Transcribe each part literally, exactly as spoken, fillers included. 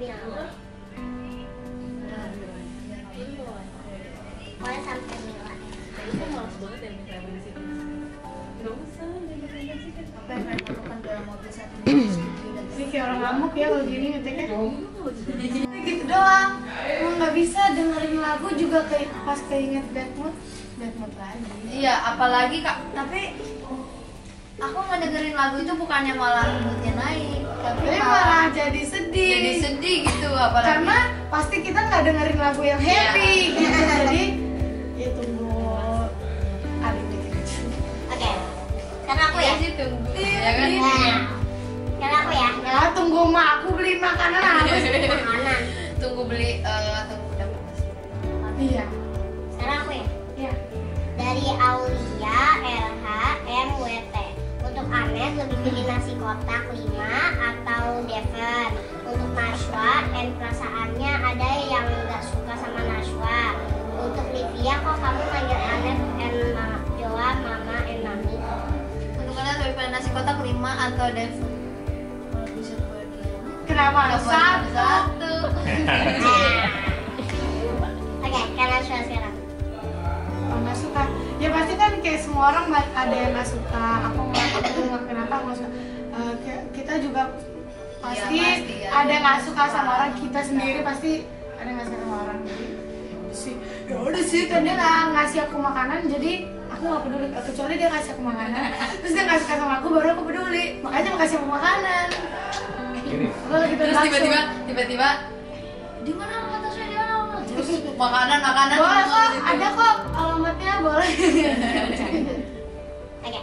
Kayak orang ngamuk ya kalau gini ngeteknya gitu doang. Emang nggak bisa dengerin lagu juga kayak pas keinget bad mood, bad mood lagi. Iya, apalagi kak. Tapi aku ngedengerin lagu itu bukannya malah moodnya naik, tapi malah jadi sedih. Jadi sedih gitu apalagi. Karena pasti kita nggak dengerin lagu yang happy. Gitu. Jadi ya tunggu ada dikit. Oke, karena aku ya tunggu. Ya kan? Jalan aku ya. Jalan tunggu mak aku beli makanan habis. Makanan. Tunggu beli uh, tunggu udah habis. Iya. Sekarang aku ya. Iya. Dari Aulia L H M W T. Untuk Anet lebih pilih nasi kotak lima atau Devon. Untuk Nashwa dan perasaannya ada yang enggak suka sama Nashwa. Untuk Livia kok kamu manggil Anet dan Mama Joa, Mama dan Mami. Untuk Anet lebih pilih nasi kotak lima atau Devon. Kenapa satu? Satu. Oke, kalian suka sekarang? Oh, nggak suka. Ya pasti kan kayak semua orang ada yang nggak suka. Aku nggak kenapa nggak suka. Uh, kita juga pasti, ya, pasti ya. Ada nggak suka sama orang kita sendiri pasti ada nggak suka sama orang. Jadi sih, ya udah sih. Kan dia nggak ngasih aku makanan, jadi aku nggak peduli. Kecuali dia ngasih aku makanan, terus dia nggak suka sama aku, baru aku peduli. Makanya dia ngasih aku makanan. Terus tiba-tiba, tiba-tiba, di mana alamatnya? Di mana alamatnya? Terus makanan, makanan. Boleh kok, ada kok alamatnya, boleh. Oke.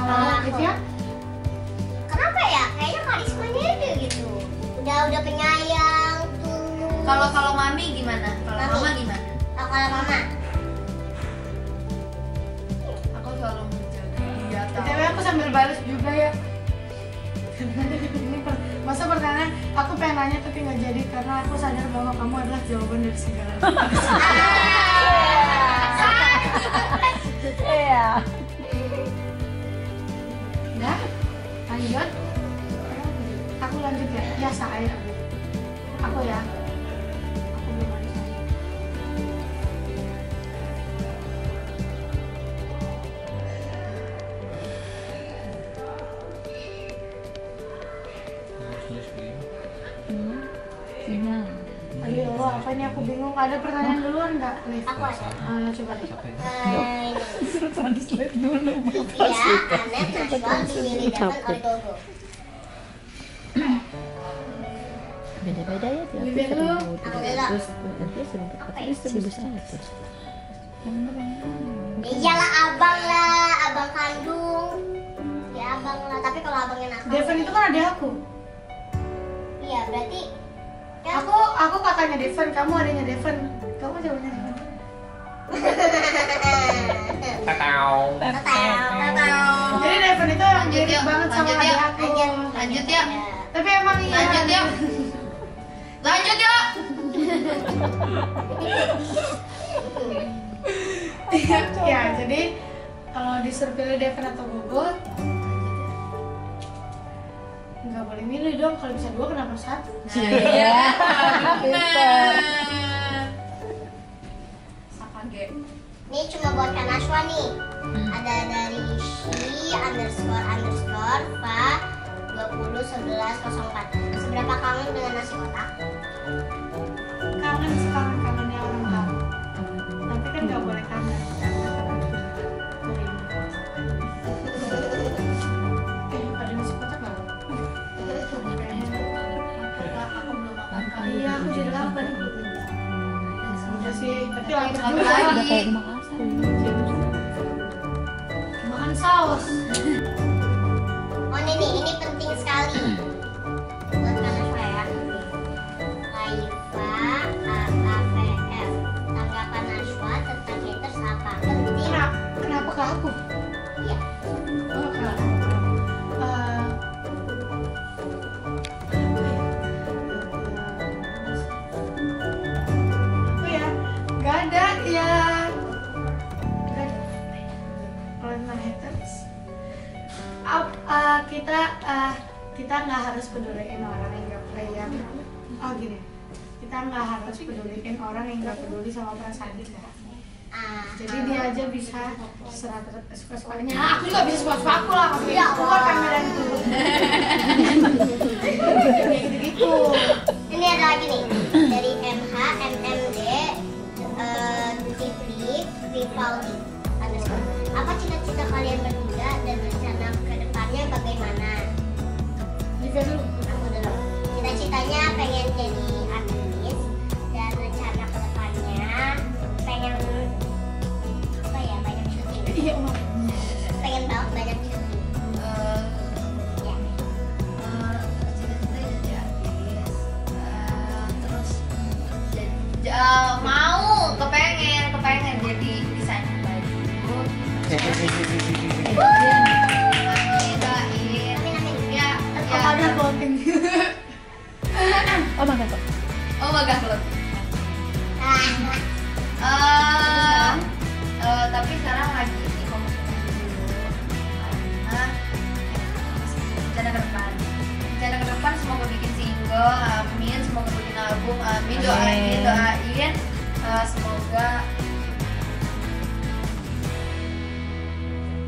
Alamat ya? Kenapa ya? Kayaknya karismanya itu gitu. Udah, udah penyayang tuh. Kalau kalau mami gimana? Kalau mama gimana? Kalau mama, aku selalu menjaga dia. Tapi aku sambil balas juga ya. Ini per, masa pertanyaan aku pengen nanya tapi nggak jadi karena aku sadar bahwa kamu adalah jawaban dari segala iya. Dah, lanjut. Aku lanjut ya. Ya saya. Aku ya. Aku belum ada. Apa ini aku bingung, ada pertanyaan duluan nggak? Aku ada. Uh, coba deh. Suruh translate dulu. Iya, Anet Nashwa dimilih dapat oleh Gogo. Beda-beda ya tiap orang. Aku belok. Terus seribu seratus. Iyalah abang lah, abang kandung. Ya abang lah, tapi kalau abangnya nakal. Devon itu kan ada aku. Iya berarti. Ya. Aku aku kakaknya Devon, kamu adanya Devon. Kamu jawabnya Devon. Tatau. Tatau. Jadi Devon itu mirip ya, banget sama ya, adik aku. Lanjut, lanjut ya. Tapi emang iya. Lanjut ya. Lanjut ya. ya, ya, jadi kalau disuruh pilih Devon atau Gogo nggak boleh milih dong, kalau bisa dua kenapa satu? Nah, iya. Pintar. Sapage. Ini cuma buat Nashwa nih. Ada dari si underscore underscore pak dua puluh sebelas nol empat. Seberapa kangen dengan nasi kotak? Kangen sekarang kangennya orang tua. Tapi kan nggak boleh kangen. Iya, aku jadi lapar. Udah sih, tapi lagi lagi. Makan saus. Oh ini, ini penting sekali. Buat kalian saya. Laifa A A V F. Tanggapan Nashwa tentang haters apa? Kenapa? Kenapa ke aku? Iya. Oh kenapa? Kita uh, kita nggak harus peduliin orang yang nggak play yang oh minimal gini, kita nggak harus peduliin orang yang nggak peduli sama perasaan kita. Jadi dia aja bisa serat suka-sukanya. Nah, aku juga bisa suka-suka aku lah, aku ya, keluar kamera itu. Gitu-gitu. Ini ada lagi nih dari M H, M M D, uh, Tifli, Rivaldi. Apa cita-cita kalian berdua dan rencana ke depannya bagaimana? Bisa dulu. Aku dulu. Cita-citanya pengen jadi artis dan rencana ke depannya pengen apa ya, banyak syuting. Pengen banget banyak syuting. Cita-cita jadi artis. Uh, terus uh, mau kepengen kepengen jadi desainer baju. Oh my god. Oh my god. Eh, tapi sekarang lagi di komisi dulu. Nah, rencana ke depan. Rencana ke depan semoga bikin single, amin, semoga bikin album, amin, doain, doain. Uh, semoga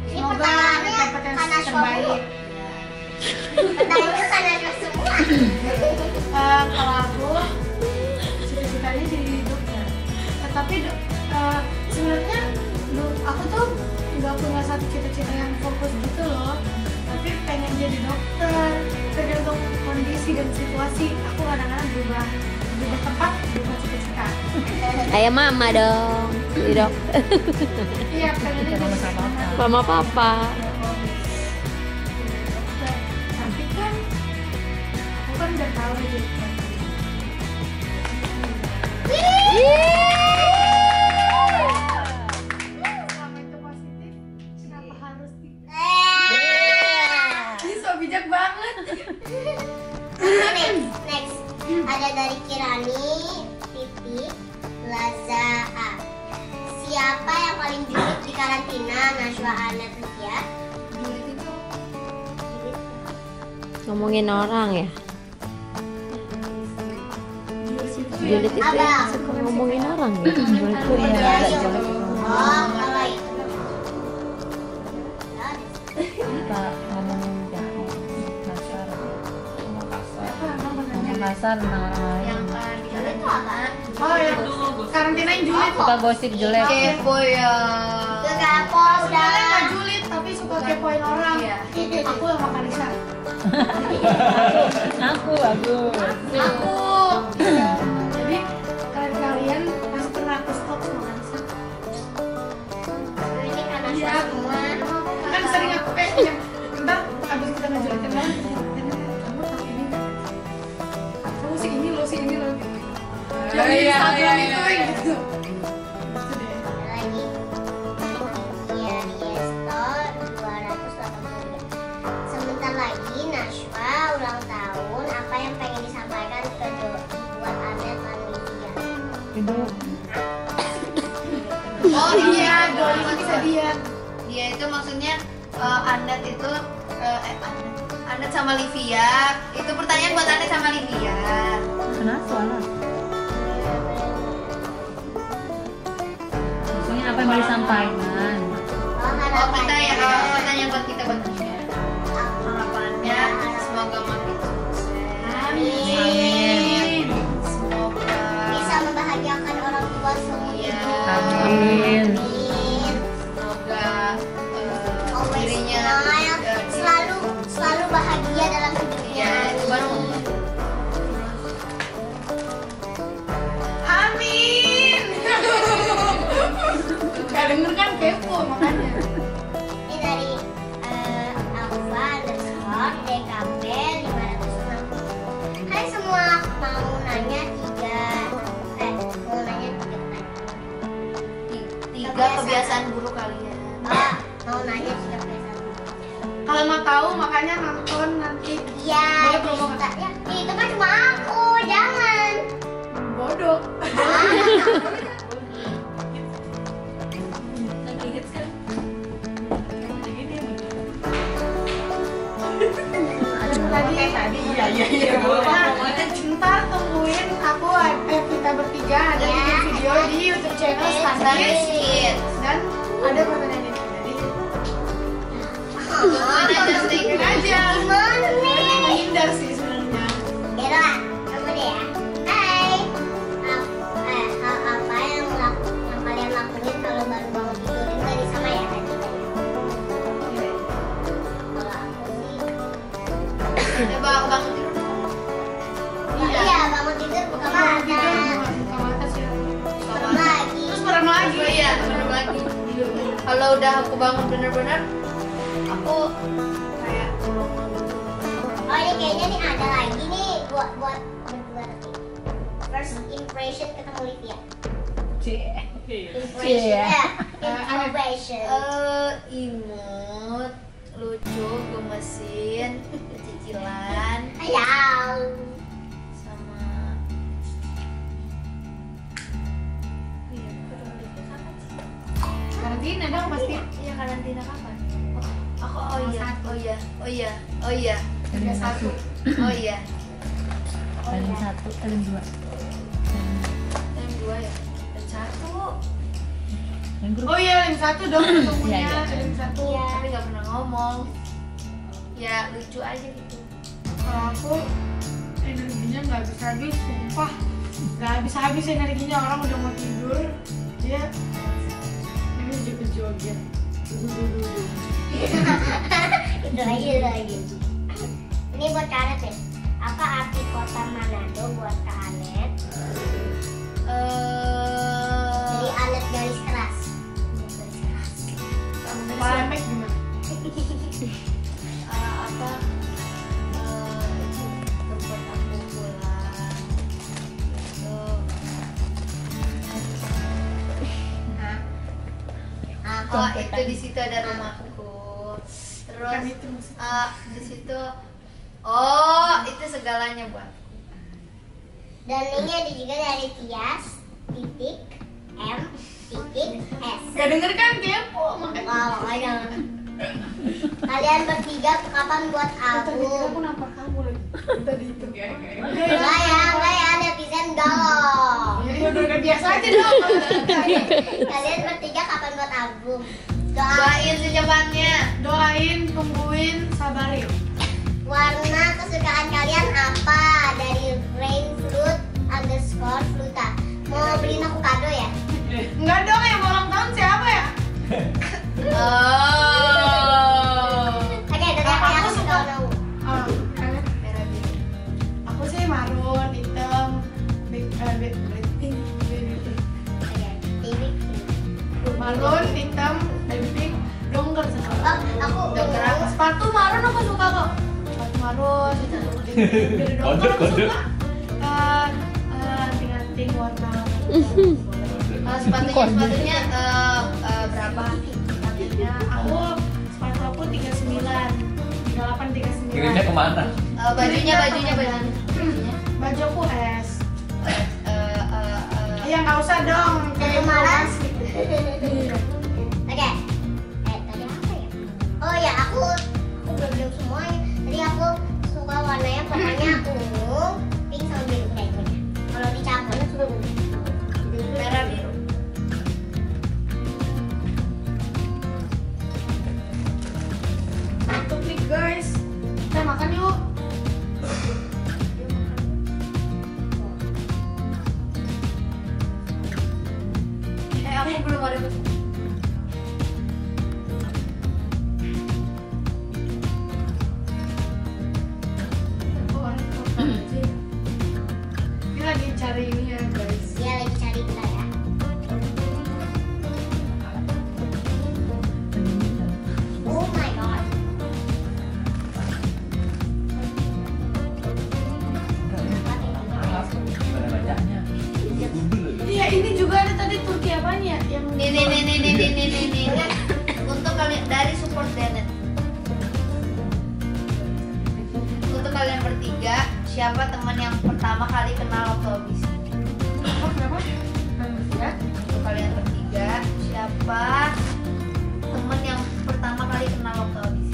Semoga dapat yang terbaik. Pertanyaannya sananya semua. uh, Kalau aku cita-citanya jadi dokter. uh, Tapi uh, sebenarnya aku tuh nggak punya satu cita-cita yang fokus gitu loh. Tapi pengen jadi dokter. Tergantung kondisi dan situasi, aku kadang-kadang berubah berubah tempat, berubah cita-cita. Kayak mama dong, jadi dokter. Iya, pengennya jadi mama papa. Tapi kan aku kan udah tahu gitu. Selama itu positif, kenapa harus tidak? Ini so bijak banget. Next, next. Ada dari Kirani, Pipi, Laza A. Siapa yang paling julid di karantina? Najwa Anet Lukia. Julid itu ngomongin orang ya. Julid itu suka ngomongin orang ya. Julid itu ya agak jauh. Oh, kalau itu kita ngomongin kasar, ngomongin kasar tentang orang lain. Yang paling julid itu apa? Oh ya, karantinain julid. Suka gosip julid. Kepo ya. Kepo udah. Suka julid tapi suka kepoin orang. Aku sama Karisa. Aku, aku, aku. Jadi kalian pasti pernah ke stok sama Karisa. Ini karena saya semua. Kan sering aku pake. Ntar abis kita ngejulatin lah. Kamu tak ini. Kamu si ini loh, si ini loh. Oh iya, iya, iya. Gitu deh. Lagi. Iya, iya, store dua ratus delapan puluh. Sebentar lagi Najwa ulang tahun. Apa yang pengen disampaikan ke buat Anet Manusia? Itu. Oh iya, Doli bisa diet. Dia itu maksudnya Anet itu Anet sama Livia. Itu pertanyaan buat Anet sama Livia. Kenapa? Apa yang mau disampaikan? Oh kita ya, pertanyaan buat kita buat kita. Harapannya semoga makin sukses. Amin. Semoga bisa membahagiakan orang tua semua. Amin. Semoga dirinya selalu selalu bahagia dalam hidupnya. Gak denger kan kepo makanya. Ini dari uh, Alfa underscore D K P lima ratus enam puluh. Hai semua, mau nanya tiga eh mau nanya tiga tiga kebiasaan, kebiasaan buruk kalian. Oh, mau nanya tiga kebiasaan buruk. Kalau mau tahu makanya nonton nanti. Iya. Ya, itu kan cuma aku, jangan. Bodoh. Tadi, tadi, iya, iya, iya, boleh. Ntar tungguin YouTube channel standar miskin dan ada konten ini. Jadi ada postingan aja. Gimana indah sih sebenarnya. Bella, kamu deh ya. Hai. Hal apa yang yang kalian lakuin kalau baru bangun tidur itu tadi sama ya tadi? Kalau aku sih ada bangun tidur. Iya bangun tidur buka mata. Iya, bener lagi. Kalau udah aku bangun bener-bener, aku kayak bolong-bolong gitu. Oh ini kayaknya nih ada lagi nih buat buat berdua nanti. First impression ketemu Livia. Cie. Impression. Ya. Impression. Eh, imut, lucu, gemesin, kecicilan. Ayau. Sama. Karantina dong pasti. Iya karantina kapan? Oh, aku oh iya, oh iya, oh iya, oh iya. Ada satu. Oh iya. Paling satu, paling dua. Paling dua ya. Paling satu. Oh iya, paling satu dong ketemunya. Paling satu. Tapi nggak pernah ngomong. Ya lucu aja gitu. Kalau aku energinya nggak habis habis, sumpah nggak habis habis energinya orang udah mau tidur dia. Joget, duduk-duduk. Itu lagi, itu lagi. Ini buat Kanet ya. Apa arti kota Manado buat Kanet? Jadi alat garis keras. Garis keras. Pamek gimana? Apa? Tempat aku pulang. Oh itu di situ ada rumahku. Terus uh, di situ oh itu segalanya buat. Dan ini ada juga dari Tias titik M titik S. Gak denger kan kepo makanya. Oh, makanya. Kalian bertiga kapan buat album? Aku nampak kamu lagi. Tadi itu ya. Enggak ya, enggak ya ada desain galong. Udah biasa aja dong. Kalian bertiga kapan buat album? Doain secepatnya. Doain, tungguin, sabarin. Warna kesukaan kalian apa? Dari Rain Fruit underscore Fluta. Mau beliin aku kado ya? Enggak dong, yang mau ulang tahun siapa ya? Oh. Oke, ada aku suka. Oh, merah biru. Aku sih marun, hitam, big, big. Marun, hitam, baby pink, dongker sekarang. Aku dongker aku. Sepatu marun aku suka kok. Sepatu marun, jadi dongker aku suka. Anting-anting warna. Sepatunya sepatunya berapa? Sepatunya aku sepatu aku tiga sembilan, tiga delapan tiga sembilan. Kirimnya kemana? Bajunya bajunya bajunya. Baju aku es. Yang nggak usah dong. Dari malas. Oke, eh tadi apa ya? Oh ya aku aku belum bilang semuanya. Tadi aku suka warnanya pokoknya aku pink sama biru kayak gitu. Kalau dicampur suka biru. Merah biru. Ngantuk nih guys, kita makan yuk. Aku belum ada betul. Aku orang orang aja. Dia lagi cari ini ya guys. Dia lagi cari kita ya. Oh my god. Iya ini juga ada tadi Turki apanya? Nih nih nih nih nih nih nih nih untuk kalian dari support Janet. Untuk kalian bertiga, siapa teman yang pertama kali kenal Optobis? Oh, kenapa? Bertiga. Untuk kalian bertiga, siapa teman yang pertama kali kenal Optobis?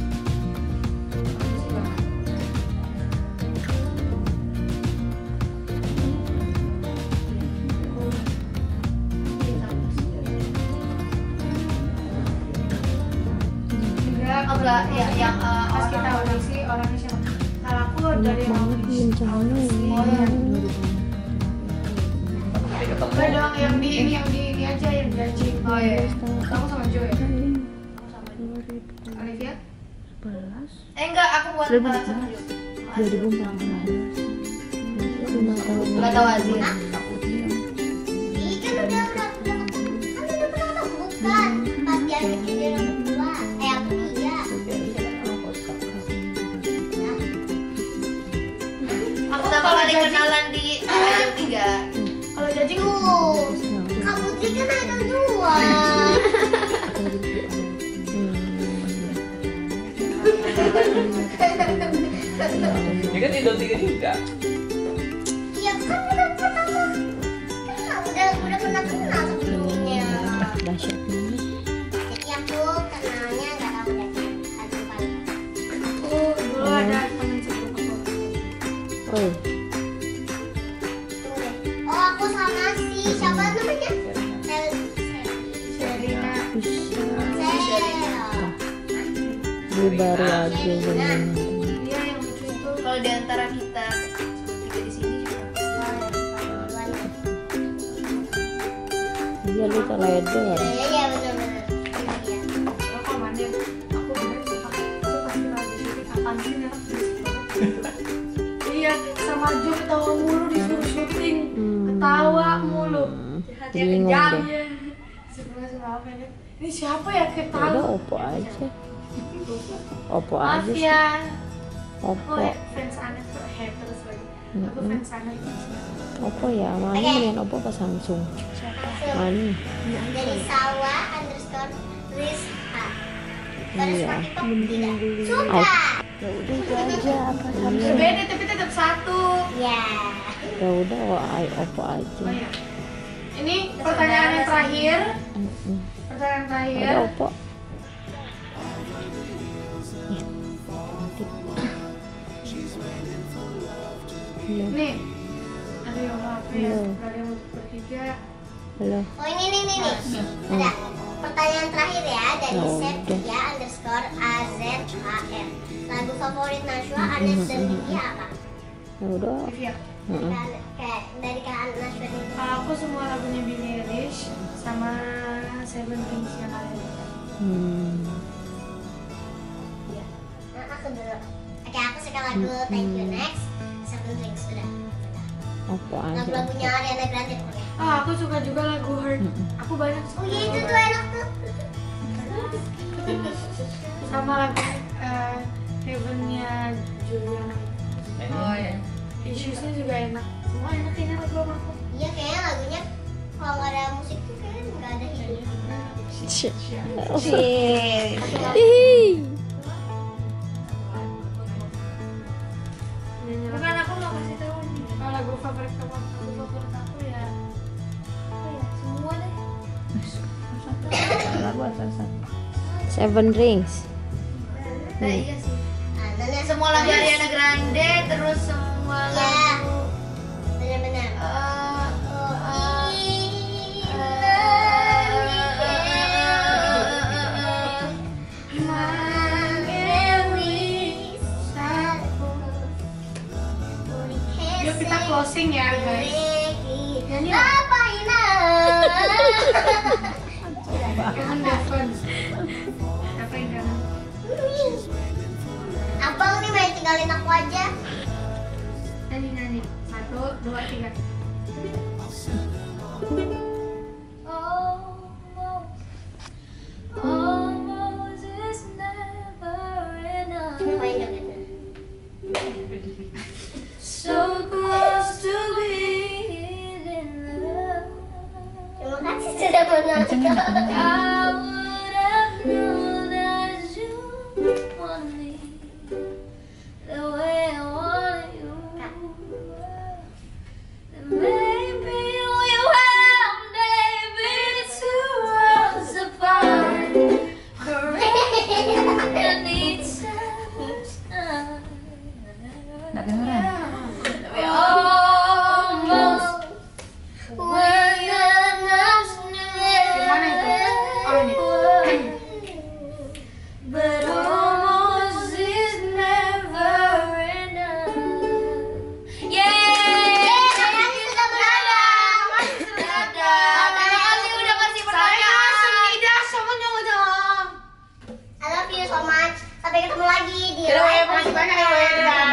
enggak ya, yang uh, pas kita audisi orangnya siapa? Kalau aku dari audisi gue doang yang di ini, yang di ini aja yang judging. Oh iya, kamu sama Joe ya? Kamu sama Joe. Olivia? sebelas Eh enggak, aku buat sama Joe dua ribu empat belas Gak tau Azir. Ih kan udah bukan pas dia lagi kenalan di idol tiga. Kalau jadi tuh, Kak Putri kan idol dua. Dia kan idol tiga juga. Iya kan udah pernah kenal, udah udah pernah kenal sebelumnya. Jadi aku kenalnya nggak tahu deh. Oh dulu ada teman sebelum aku. Oh. Baru aja beneran. Iya yang lucu itu kalau diantara kita tiga di sini juga. Iya lu kalau itu. Iya iya benar-benar. Kalau komandan aku bener sih aku pasti lagi syuting kapan sih ya? Iya sama Jo ketawa mulu disuruh syuting, ketawa mulu. Jahatnya kejam ya. Sebenarnya siapa ya? Ini siapa ya ketawa? Udah Oppo aja. Oppo aja sih. Oppo. Aku fans aneh tuh haters lagi. Aku fans aneh. Oppo ya, mana dengan Oppo apa Samsung? Mana? Dari Sawa underscore Rizha. Terus pakai tidak. Suka. Ya udah aja apa Samsung. Berbeda tapi tetap satu. Ya. Ya udah, wah Oppo aja. Ini pertanyaan yang terakhir. Pertanyaan terakhir. Ada Oppo. Nih, ada yang apa ya? Ada yang bertiga. Belum. Oh ini nih nih nih. Ada pertanyaan terakhir ya dari Septia underscore A Z H M. Lagu favorit Nashua Anes dan Vivi apa? Ya udah. Kayak dari Kak Nashua itu. Aku semua lagunya Billie Eilish sama Seventeen yang ada. Hmm. Ya. Aku dulu. Oke aku suka lagu Thank You Next. Sebenarnya sudah. Apa aja? Lagu-lagunya Ariana Grande. Ah, aku suka juga lagu Hurt. Aku banyak. Oh iya itu tuh enak tuh. Sama lagu Heavennya Julian. Oh ya. Issuesnya juga enak. Semua enak ini lagu aku. Iya kayaknya lagunya kalau nggak ada musik tuh kayaknya nggak ada hidup. Shit. Shit. Bukan aku mau kasih tahu nih kalau lagu favorit kamu, lagu favorit aku ya, apa ya semua deh. Lagu asal satu. Seven Rings. Nah iya sih. Ada semua lagu Ariana Grande, terus semua lagu. Benar-benar. Closing ya guys. Apa ini? Kamu depan. Apa ini? Abang nih main tinggalin aku aja. Nyanyi nyanyi. Satu, dua, tiga. Oh, sampai ketemu lagi di live. Terima kasih banyak ya.